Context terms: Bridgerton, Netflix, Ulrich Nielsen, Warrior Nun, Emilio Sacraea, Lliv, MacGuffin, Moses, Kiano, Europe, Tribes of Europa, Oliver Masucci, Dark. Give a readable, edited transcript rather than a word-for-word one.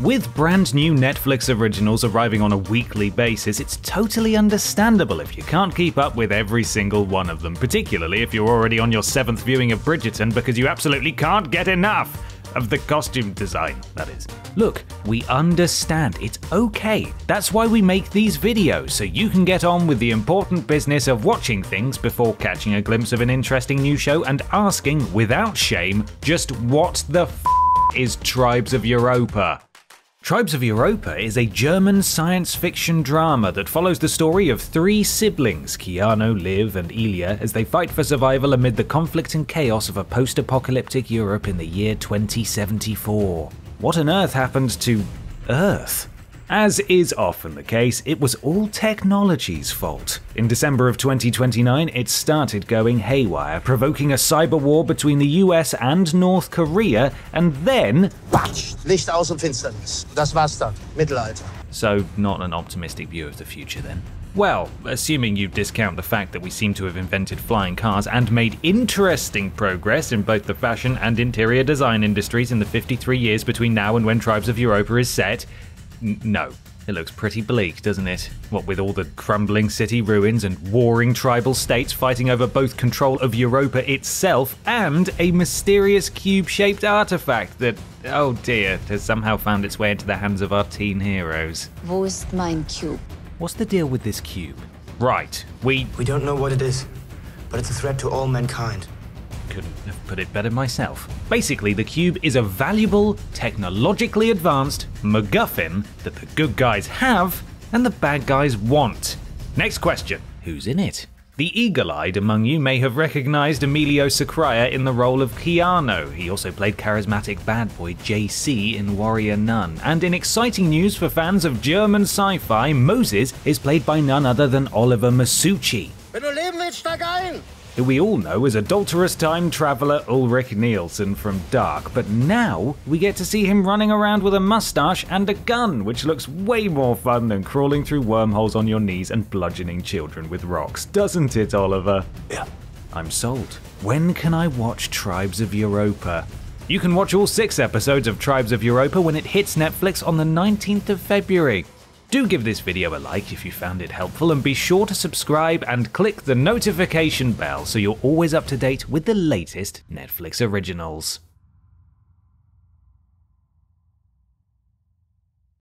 With brand new Netflix originals arriving on a weekly basis, it's totally understandable if you can't keep up with every single one of them, particularly if you're already on your 7th viewing of Bridgerton because you absolutely can't get enough of the costume design, that is. Look, we understand, it's okay. That's why we make these videos, so you can get on with the important business of watching things before catching a glimpse of an interesting new show and asking, without shame, just what the f*** is Tribes of Europa? Tribes of Europa is a German science fiction drama that follows the story of three siblings, Kiano, Liv, and Ilya, as they fight for survival amid the conflict and chaos of a post-apocalyptic Europe in the year 2074. What on earth happened to Earth? As is often the case, it was all technology's fault. In December of 2029, it started going haywire, provoking a cyber war between the US and North Korea, and then… Batsch! Licht aus und Finsternis. Das war's dann. Mittelalter. So, not an optimistic view of the future then. Well, assuming you discount the fact that we seem to have invented flying cars and made interesting progress in both the fashion and interior design industries in the 53 years between now and when Tribes of Europa is set, no. It looks pretty bleak, doesn't it? What with all the crumbling city ruins and warring tribal states fighting over both control of Europa itself and a mysterious cube-shaped artifact that, oh dear, has somehow found its way into the hands of our teen heroes. Wo ist mein Cube? What's the deal with this cube? Right, we don't know what it is, but it's a threat to all mankind. Couldn't have put it better myself. Basically, the cube is a valuable, technologically advanced MacGuffin that the good guys have and the bad guys want. Next question, who's in it? The eagle-eyed among you may have recognized Emilio Sacraea in the role of Kiano. He also played charismatic bad boy JC in Warrior Nun. And in exciting news for fans of German sci-fi, Moses is played by none other than Oliver Masucci, who we all know as adulterous time traveler Ulrich Nielsen from Dark, but now we get to see him running around with a mustache and a gun, which looks way more fun than crawling through wormholes on your knees and bludgeoning children with rocks, doesn't it, Oliver? Yeah. I'm sold. When can I watch Tribes of Europa? You can watch all 6 episodes of Tribes of Europa when it hits Netflix on the 19th of February. Do give this video a like if you found it helpful, and be sure to subscribe and click the notification bell so you're always up to date with the latest Netflix originals.